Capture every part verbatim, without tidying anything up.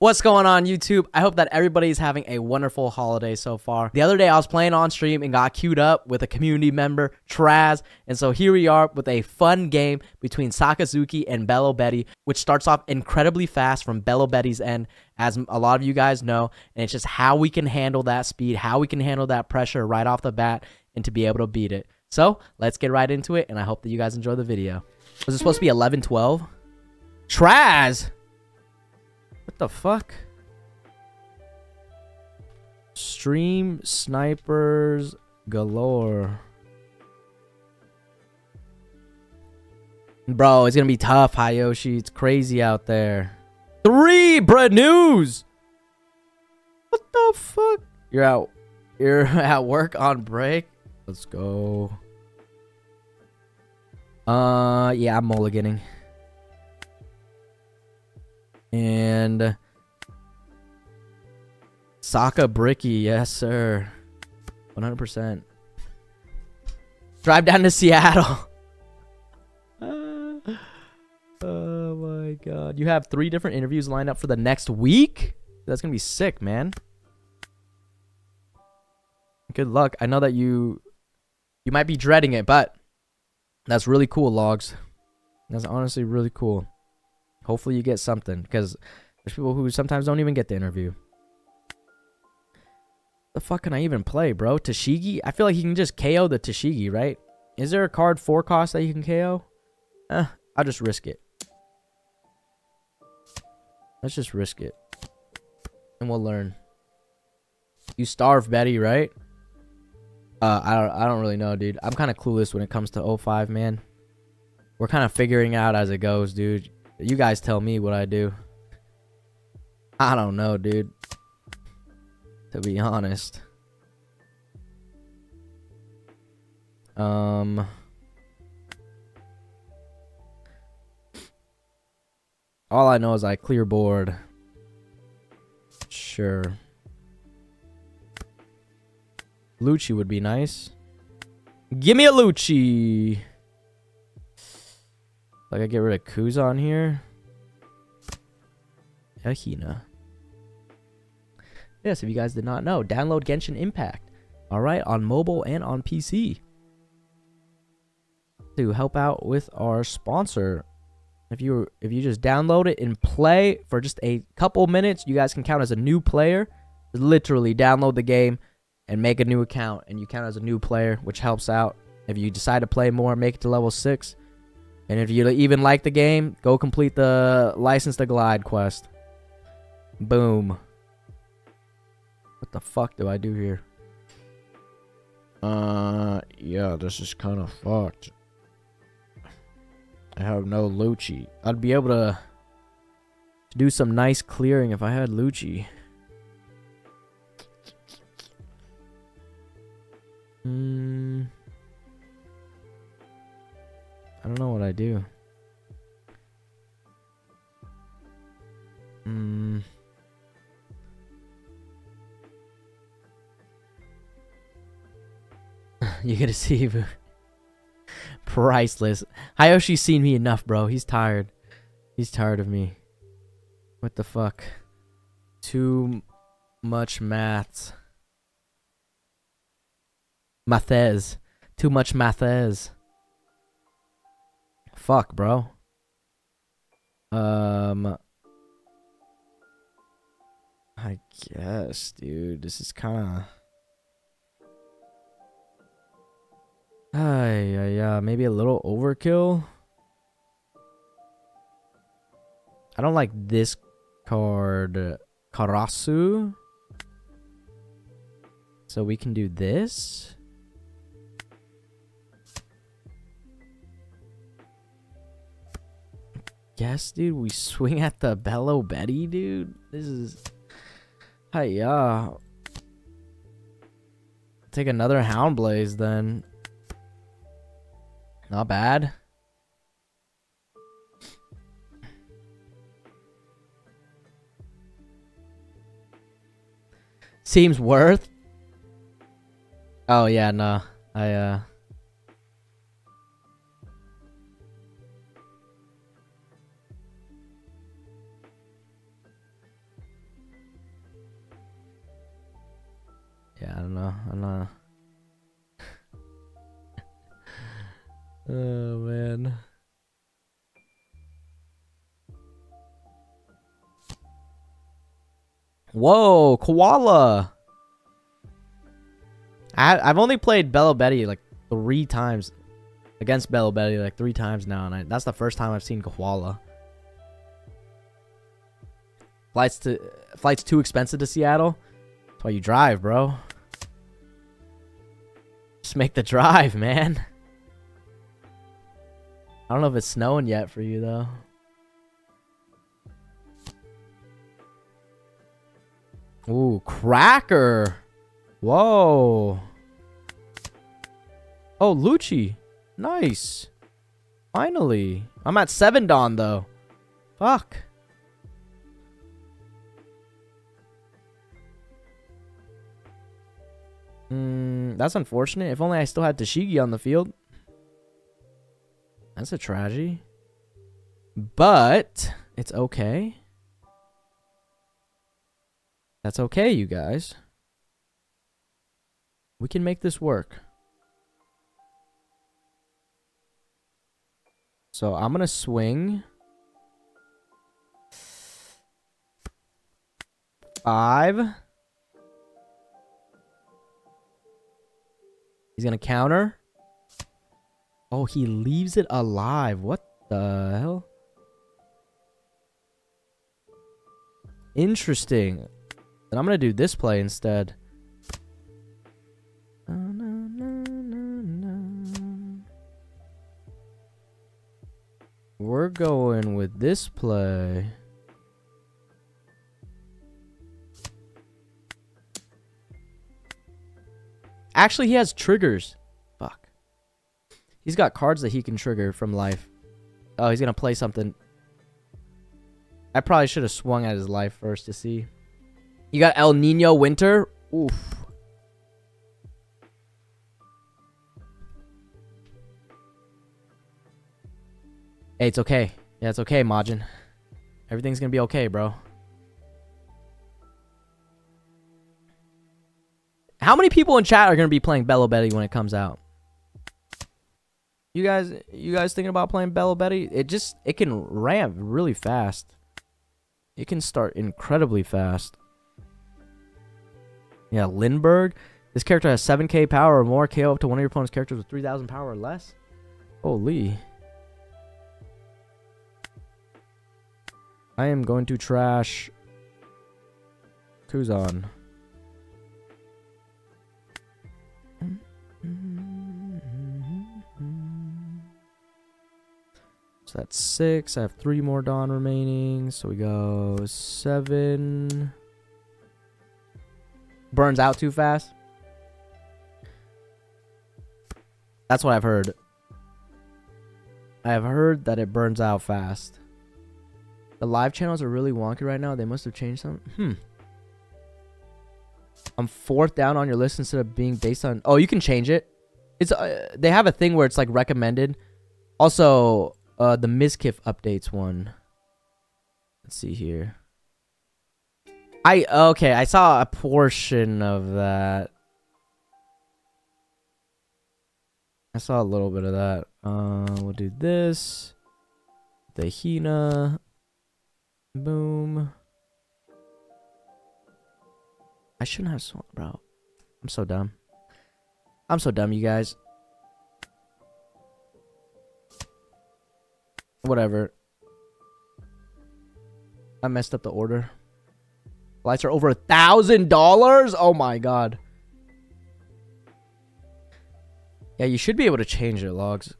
What's going on YouTube? I hope that everybody's having a wonderful holiday so far. The other day I was playing on stream and got queued up with a community member, Traz, and so here we are with a fun game between Sakazuki and Belo Betty, which starts off incredibly fast from Belo Betty's end, as a lot of you guys know, and it's just how we can handle that speed, how we can handle that pressure right off the bat, and to be able to beat it. So let's get right into it, and I hope that you guys enjoy the video. Was it supposed to be eleven twelve? Traz! What the fuck? Stream snipers galore. Bro, it's gonna be tough, Hayoshi. It's crazy out there. Three bread news. What the fuck? You're out. You're at work on break. Let's go. Uh, yeah, I'm mulliganing. And Sokka Bricky, yes sir, one hundred percent. Drive down to Seattle. uh, oh my god, you have three different interviews lined up for the next week. That's gonna be sick, man. Good luck. I know that you you might be dreading it, but that's really cool, Logs. That's honestly really cool. Hopefully you get something, because there's people who sometimes don't even get the interview. The fuck can I even play, bro? Tashigi? I feel like he can just K O the Tashigi, right? Is there a card four cost that you can K O? Eh, I'll just risk it. Let's just risk it. And we'll learn. You starve Betty, right? Uh, I don't, I don't really know, dude. I'm kind of clueless when it comes to oh five, man. We're kind of figuring out as it goes, dude. You guys tell me what I do. I don't know, dude. To be honest. Um. All I know is I clear board. Sure. Lucci would be nice. Give me a Lucci. Like I get rid of Kuzan here. Yeah, Hina. Yes, if you guys did not know, download Genshin Impact. Alright, on mobile and on P C. To help out with our sponsor. If you if you just download it and play for just a couple minutes, you guys can count as a new player. Literally download the game and make a new account, and you count as a new player, which helps out. If you decide to play more, make it to level six. And if you even like the game, go complete the License to Glide quest. Boom. What the fuck do I do here? Uh, yeah, this is kind of fucked. I have no Lucci. I'd be able to do some nice clearing if I had Lucci. Hmm... I don't know what I do. Mm. You gonna see priceless. Hayoshi's seen me enough, bro. He's tired. He's tired of me. What the fuck? Too much maths. Mathes. Too much mathes. Fuck, bro. Um, I guess, dude, this is kind of. Ah, yeah, yeah, maybe a little overkill. I don't like this card, Karasu. So we can do this. Yes, dude, we swing at the Belo Betty, dude. This is... Hiya. Take another Hound Blaze, then. Not bad. Seems worth. Oh, yeah, no. I, uh... Yeah, I don't know. I'm not. Oh man. Whoa, koala. I I've only played Belo Betty like three times. Against Belo Betty like three times now, and I, that's the first time I've seen koala. Flights to flights too expensive to Seattle. That's why you drive, bro. Just make the drive, man. I don't know if it's snowing yet for you though. Ooh, cracker. Whoa. Oh, Lucci. Nice. Finally. I'm at seven Dawn, though. Fuck. Mm, that's unfortunate. If only I still had Tashigi on the field. That's a tragedy. But it's okay. That's okay, you guys. We can make this work. So I'm going to swing five. He's going to counter. Oh, he leaves it alive. What the hell? Interesting. Then I'm going to do this play instead. No, no, no. We're going with this play. Actually, he has triggers. Fuck. He's got cards that he can trigger from life. Oh, he's going to play something. I probably should have swung at his life first to see. You got El Nino Winter. Oof. Hey, it's okay. Yeah, it's okay, Majin. Everything's gonna be okay, bro. How many people in chat are gonna be playing Belo Betty when it comes out? You guys, you guys thinking about playing Belo Betty? It just, it can ramp really fast. It can start incredibly fast. Yeah, Lindbergh. This character has seven K power or more. K O up to one of your opponent's characters with three thousand power or less. Holy... I am going to trash Kuzan. So that's six. I have three more Dawn remaining. So we go seven. Burns out too fast. That's what I've heard. I have heard that it burns out fast. The live channels are really wonky right now. They must have changed something. Hmm. I'm fourth down on your list instead of being based on... Oh, you can change it. It's uh, they have a thing where it's like recommended. Also, uh, the Mizkif updates one. Let's see here. I Okay, I saw a portion of that. I saw a little bit of that. Uh, we'll do this. The Hina... Boom. I shouldn't have swung, bro. I'm so dumb. I'm so dumb, you guys. Whatever. I messed up the order. Lights are over a thousand dollars? Oh my god. Yeah, you should be able to change it, logs.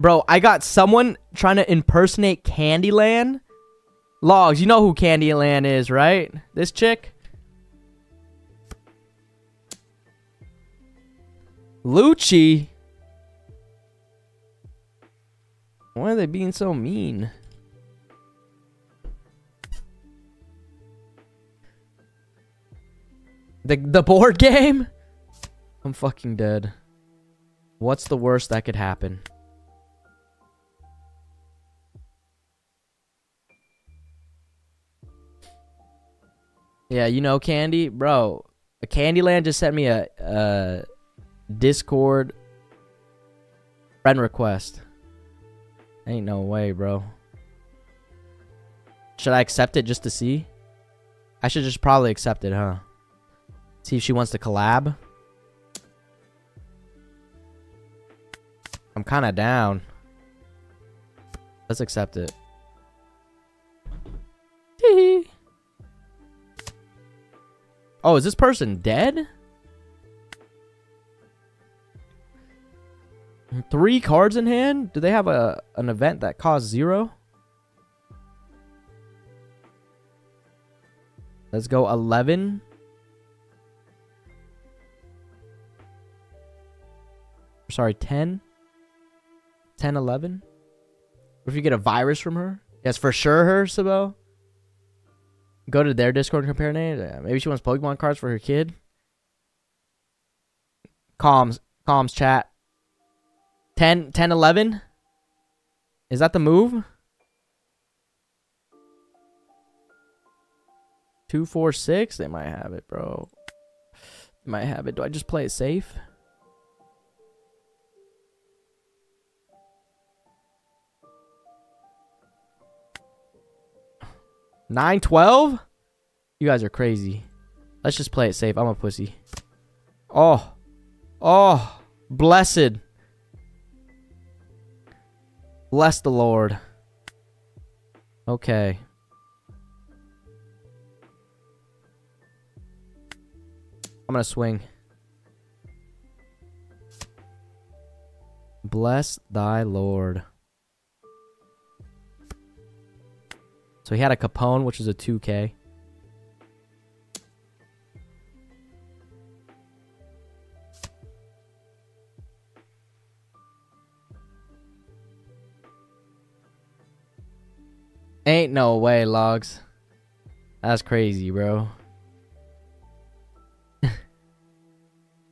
Bro, I got someone trying to impersonate Candyland. Logs, you know who Candyland is, right? This chick. Lucci. Why are they being so mean? The, the board game? I'm fucking dead. What's the worst that could happen? Yeah, you know Candy? Bro, Candyland just sent me a, a Discord friend request. Ain't no way, bro. Should I accept it just to see? I should just probably accept it, huh? See if she wants to collab. I'm kind of down. Let's accept it. Oh, is this person dead? Three cards in hand? Do they have a an event that costs zero? Let's go eleven. Sorry, ten. ten, eleven. What if you get a virus from her? Yes, for sure her, Sabo. Go to their Discord and compare names. Maybe she wants Pokemon cards for her kid. Calms. Calms, chat. ten, ten, eleven? Is that the move? two, four, six? They might have it, bro. They might have it. Do I just play it safe? nine, twelve? You guys are crazy. Let's just play it safe. I'm a pussy. Oh. Oh. Blessed. Bless the Lord. Okay. I'm gonna swing. Bless thy Lord. So he had a Capone, which is a two K. Ain't no way, Logs. That's crazy, bro.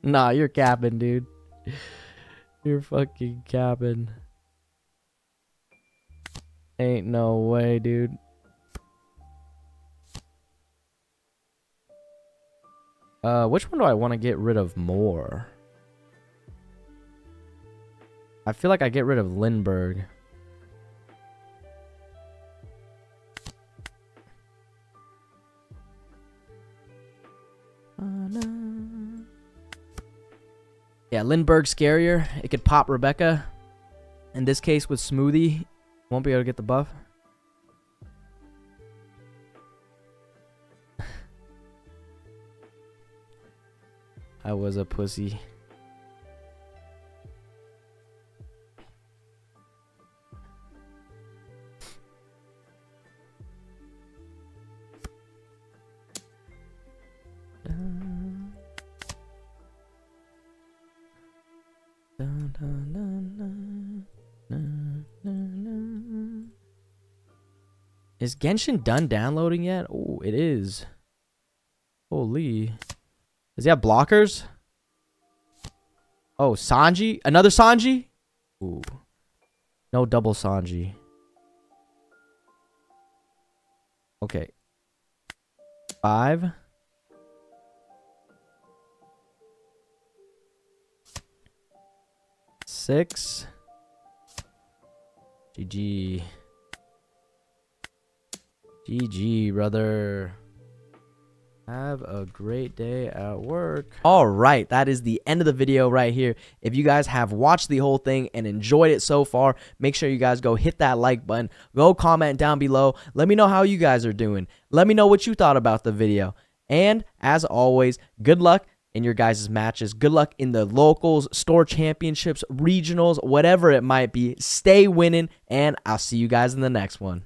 Nah, you're capping, dude. You're fucking capping. Ain't no way, dude. Uh, which one do I want to get rid of more? I feel like I get rid of Lindbergh. Uh, no. Yeah, Lindbergh's scarier. It could pop Rebecca. In this case, with Smoothie, won't be able to get the buff. I was a pussy. Dun, dun, dun, dun, dun, dun, dun. Is Genshin done downloading yet? Oh, it is. Holy. Does he have blockers? Oh, Sanji? Another Sanji? Ooh. No double Sanji. Okay. Five. Six. G G. G G, brother. Have a great day at work. All right, that is the end of the video right here. If you guys have watched the whole thing and enjoyed it so far, make sure you guys go hit that like button. Go comment down below. Let me know how you guys are doing. Let me know what you thought about the video. And as always, good luck in your guys' matches. Good luck in the locals, store championships, regionals, whatever it might be. Stay winning, and I'll see you guys in the next one.